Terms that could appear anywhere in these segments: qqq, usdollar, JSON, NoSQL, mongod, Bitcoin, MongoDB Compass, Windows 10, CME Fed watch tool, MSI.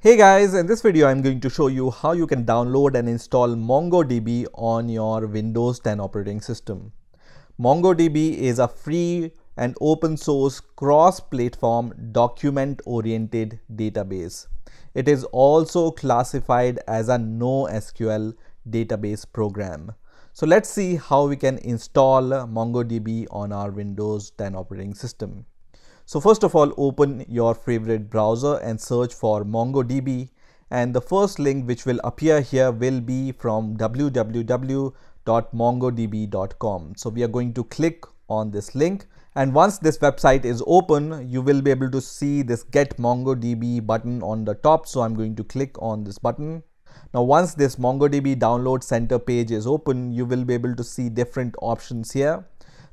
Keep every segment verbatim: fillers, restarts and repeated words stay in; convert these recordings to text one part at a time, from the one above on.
Hey guys, in this video I'm going to show you how you can download and install MongoDB on your Windows ten operating system. MongoDB is a free and open source cross-platform document-oriented database. It is also classified as a NoSQL database program. So let's see how we can install MongoDB on our Windows ten operating system. So first of all, open your favorite browser and search for MongoDB, and the first link which will appear here will be from w w w dot mongodb dot com. So we are going to click on this link, and once this website is open, you will be able to see this Get MongoDB button on the top. So I'm going to click on this button. Now once this MongoDB download center page is open, you will be able to see different options here.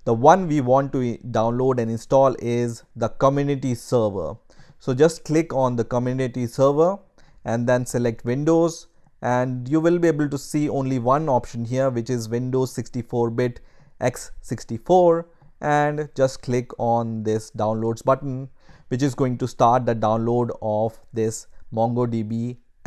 The one we want to download and install is the community server. So just click on the community server and then select Windows, and you will be able to see only one option here, which is Windows sixty-four bit x sixty-four, and just click on this downloads button, which is going to start the download of this MongoDB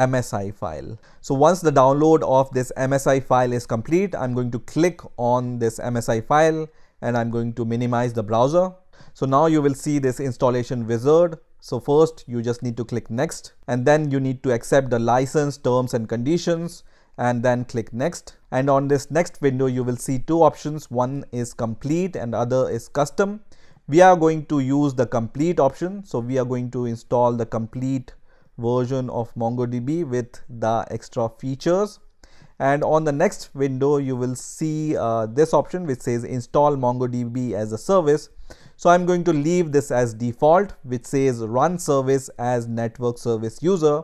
M S I file. So once the download of this M S I file is complete, I'm going to click on this M S I file and I'm going to minimize the browser. So now you will see this installation wizard. So first you just need to click next, and then you need to accept the license terms and conditions and then click next. And on this next window you will see two options. One is complete and other is custom. We are going to use the complete option. So we are going to install the complete version of MongoDB with the extra features. And on the next window, you will see uh, this option which says install MongoDB as a service. So I'm going to leave this as default, which says run service as network service user.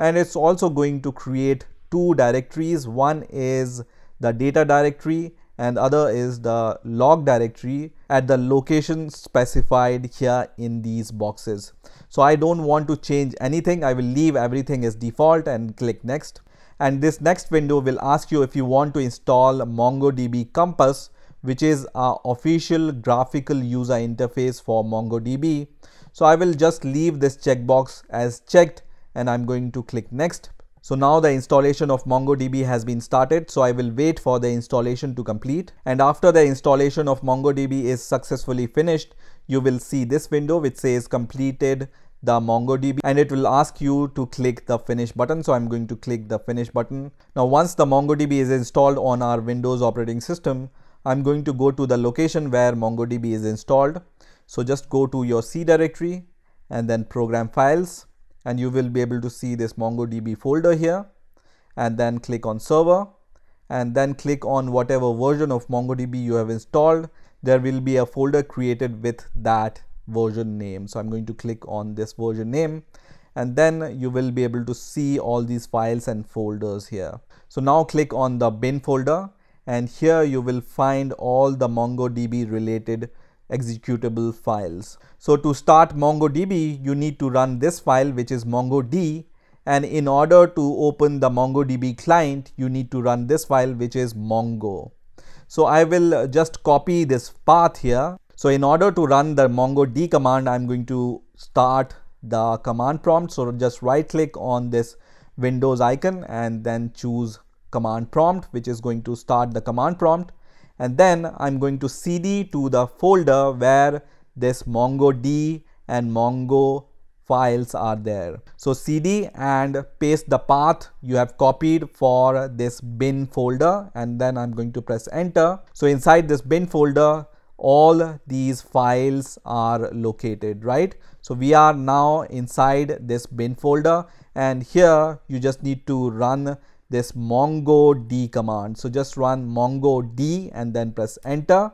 And it's also going to create two directories. One is the data directory and other is the log directory at the location specified here in these boxes. So I don't want to change anything. I will leave everything as default and click next. And this next window will ask you if you want to install MongoDB Compass, which is our official graphical user interface for MongoDB. So I will just leave this checkbox as checked and I'm going to click next. So now the installation of MongoDB has been started. So I will wait for the installation to complete. And after the installation of MongoDB is successfully finished, you will see this window which says completed the MongoDB, and it will ask you to click the finish button. So I'm going to click the finish button. Now once the MongoDB is installed on our Windows operating system, I'm going to go to the location where MongoDB is installed. So just go to your C directory and then program files, and you will be able to see this MongoDB folder here, and then click on server and then click on whatever version of MongoDB you have installed. There will be a folder created with that version name. So I'm going to click on this version name, and then you will be able to see all these files and folders here. So now click on the bin folder, and here you will find all the MongoDB related executable files. So to start MongoDB, you need to run this file, which is mongod, and in order to open the MongoDB client, you need to run this file, which is mongo. So I will just copy this path here. So in order to run the mongod command, I'm going to start the command prompt. So just right click on this Windows icon and then choose command prompt, which is going to start the command prompt. And then I'm going to cd to the folder where this mongod and mongo files are there. So cd and paste the path you have copied for this bin folder, and then I'm going to press enter. So inside this bin folder, all these files are located, right? So we are now inside this bin folder, and here you just need to run this mongod command. So just run mongod and then press enter,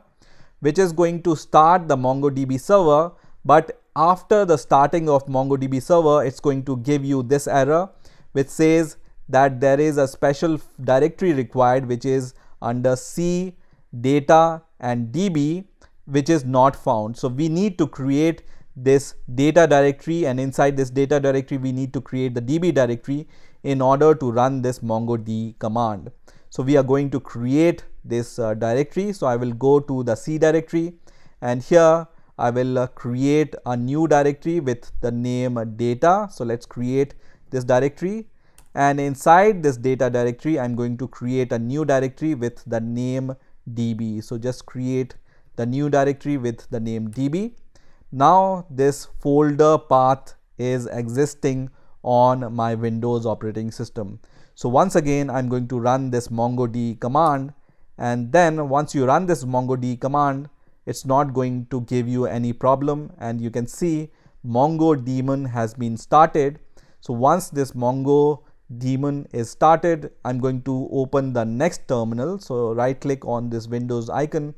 which is going to start the MongoDB server. But after the starting of MongoDB server, it's going to give you this error which says that there is a special directory required, which is under C, data and D B, which is not found. So we need to create this data directory, and inside this data directory we need to create the D B directory in order to run this mongod command. So we are going to create this uh, directory. So I will go to the C directory, and here I will uh, create a new directory with the name data. So let's create this directory, and inside this data directory I'm going to create a new directory with the name D B. So just create the new directory with the name D B. Now this folder path is existing on my Windows operating system. So once again I'm going to run this MongoDB command, and then once you run this MongoDB command, it's not going to give you any problem, and you can see MongoDaemon has been started. So once this MongoDaemon is started, I'm going to open the next terminal. So right click on this Windows icon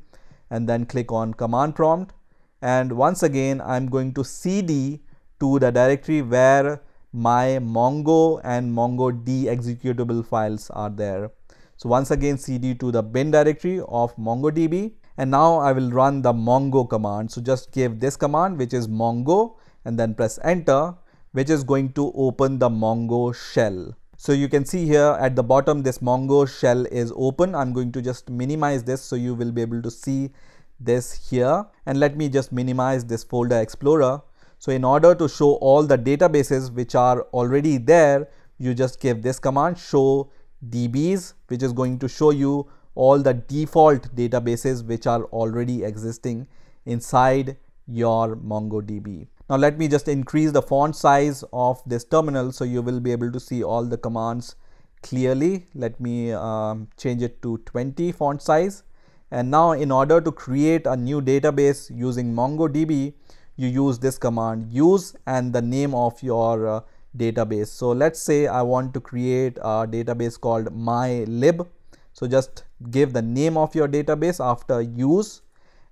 and then click on command prompt, and once again I'm going to cd to the directory where my Mongo and MongoD executable files are there. So once again cd to the bin directory of MongoDB, and now I will run the Mongo command. So just give this command, which is Mongo, and then press enter, which is going to open the Mongo shell. So you can see here at the bottom this Mongo shell is open. I'm going to just minimize this so you will be able to see this here, and let me just minimize this folder explorer. So in order to show all the databases which are already there, you just give this command show D Bs, which is going to show you all the default databases which are already existing inside your MongoDB. Now let me just increase the font size of this terminal so you will be able to see all the commands clearly. Let me um, change it to twenty font size. And now in order to create a new database using MongoDB, you use this command use and the name of your uh, database. So let's say I want to create a database called mylib. So just give the name of your database after use,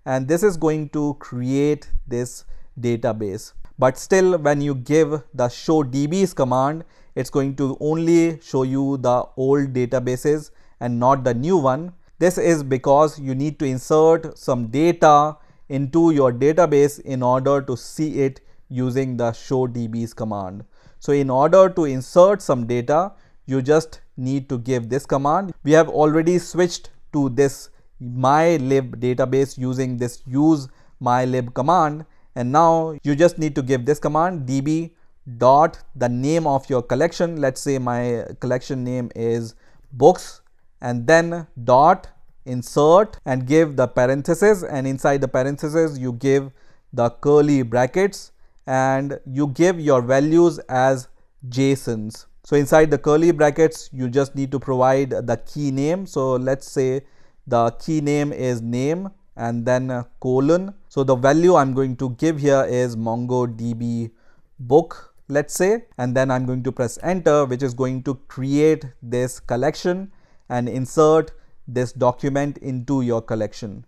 and this is going to create this database. But still, when you give the show D Bs command, it's going to only show you the old databases and not the new one. This is because you need to insert some data into your database in order to see it using the show D Bs command. So in order to insert some data, you just need to give this command. We have already switched to this mylib database using this use mylib command, and now you just need to give this command db dot the name of your collection. Let's say my collection name is books, and then dot insert and give the parenthesis, and inside the parenthesis you give the curly brackets and you give your values as JSONs. So inside the curly brackets you just need to provide the key name. So let's say the key name is name and then colon. So the value I'm going to give here is MongoDB book, let's say, and then I'm going to press enter, which is going to create this collection and insert this document into your collection.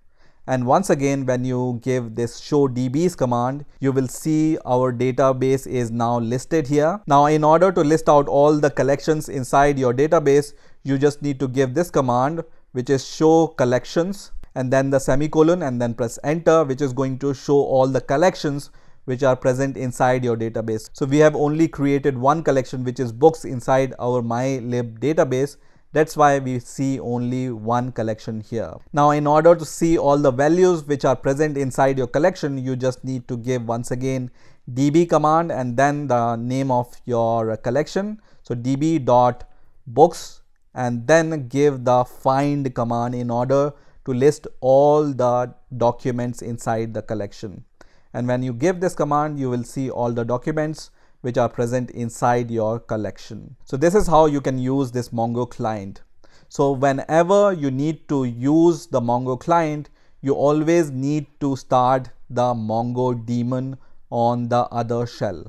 And once again when you give this show D Bs command, you will see our database is now listed here. Now in order to list out all the collections inside your database, you just need to give this command, which is show collections and then the semicolon and then press enter, which is going to show all the collections which are present inside your database. So we have only created one collection, which is books, inside our mylib database. That's why we see only one collection here. Now in order to see all the values which are present inside your collection, you just need to give once again db command and then the name of your collection. So db.books and then give the find command in order to list all the documents inside the collection. And when you give this command, you will see all the documents which are present inside your collection. So this is how you can use this Mongo client. So whenever you need to use the Mongo client, you always need to start the MongoDaemon on the other shell.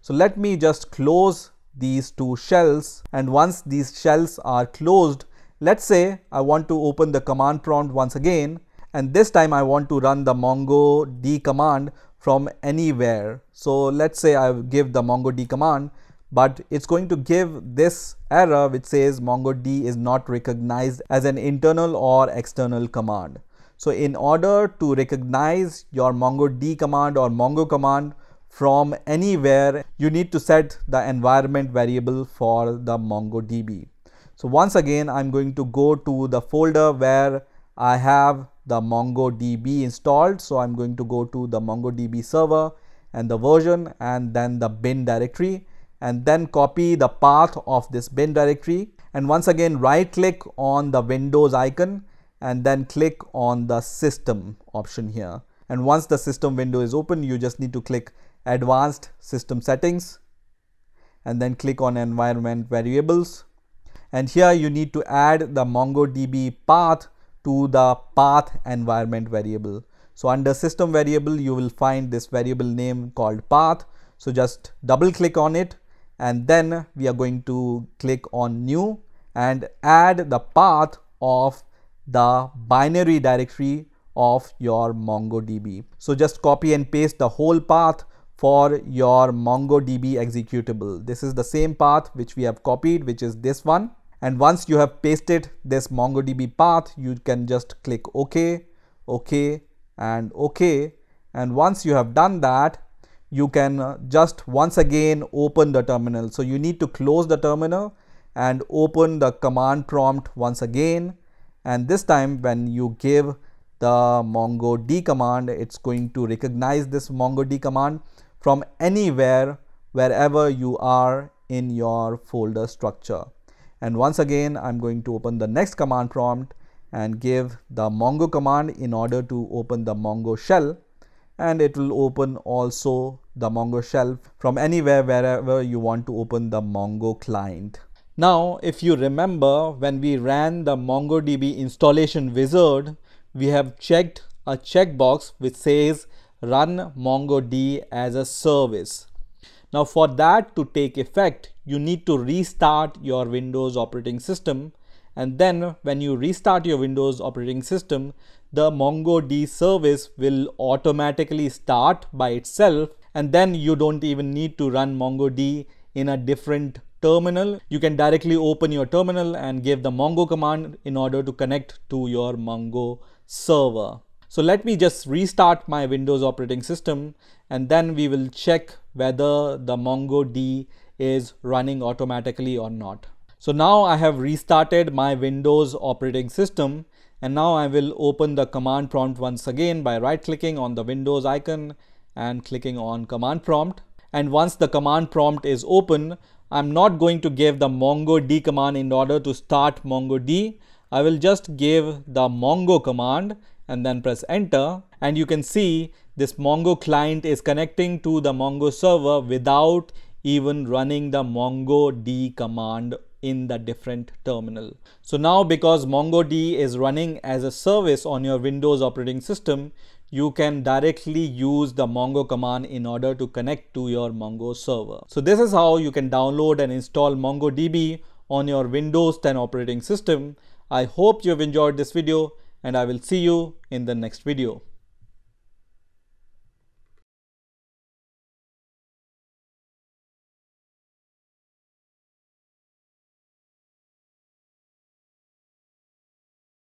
So let me just close these two shells, and once these shells are closed, let's say I want to open the command prompt once again, and this time I want to run the MongoD command from anywhere. So let's say I give the MongoD command, but it's going to give this error which says MongoD is not recognized as an internal or external command. So in order to recognize your MongoD command or Mongo command from anywhere, you need to set the environment variable for the MongoDB. So once again, I'm going to go to the folder where I have the MongoDB installed. So I'm going to go to the MongoDB server and the version and then the bin directory, and then copy the path of this bin directory, and once again right click on the Windows icon and then click on the system option here. And once the system window is open, you just need to click advanced system settings and then click on environment variables. And here you need to add the MongoDB path to the path environment variable. So under system variable, you will find this variable name called path. So just double click on it, and then we are going to click on new and add the path of the binary directory of your MongoDB. So just copy and paste the whole path for your MongoDB executable. This is the same path which we have copied, which is this one. And once you have pasted this MongoDB path, you can just click OK, OK, and OK. And once you have done that, you can just once again open the terminal. So you need to close the terminal and open the command prompt once again. And this time when you give the MongoD command, it's going to recognize this MongoD command from anywhere, wherever you are in your folder structure. And once again, I'm going to open the next command prompt and give the Mongo command in order to open the Mongo shell. And it will open also the Mongo shell from anywhere, wherever you want to open the Mongo client. Now, if you remember, when we ran the MongoDB installation wizard, we have checked a checkbox which says run MongoD as a service. Now, for that to take effect, you need to restart your Windows operating system. And then when you restart your Windows operating system, the MongoD service will automatically start by itself. And then you don't even need to run MongoD in a different terminal. You can directly open your terminal and give the Mongo command in order to connect to your Mongo server. So let me just restart my Windows operating system, and then we will check whether the MongoD is running automatically or not. So now I have restarted my Windows operating system, and now I will open the command prompt once again by right clicking on the Windows icon and clicking on command prompt. And once the command prompt is open, I'm not going to give the MongoD command in order to start MongoD. I will just give the Mongo command and then press enter, and you can see this Mongo client is connecting to the Mongo server without even running the MongoD command in the different terminal. So now, because MongoD is running as a service on your Windows operating system, you can directly use the Mongo command in order to connect to your Mongo server. So this is how you can download and install MongoDB on your Windows ten operating system. I hope you have enjoyed this video, and I will see you in the next video.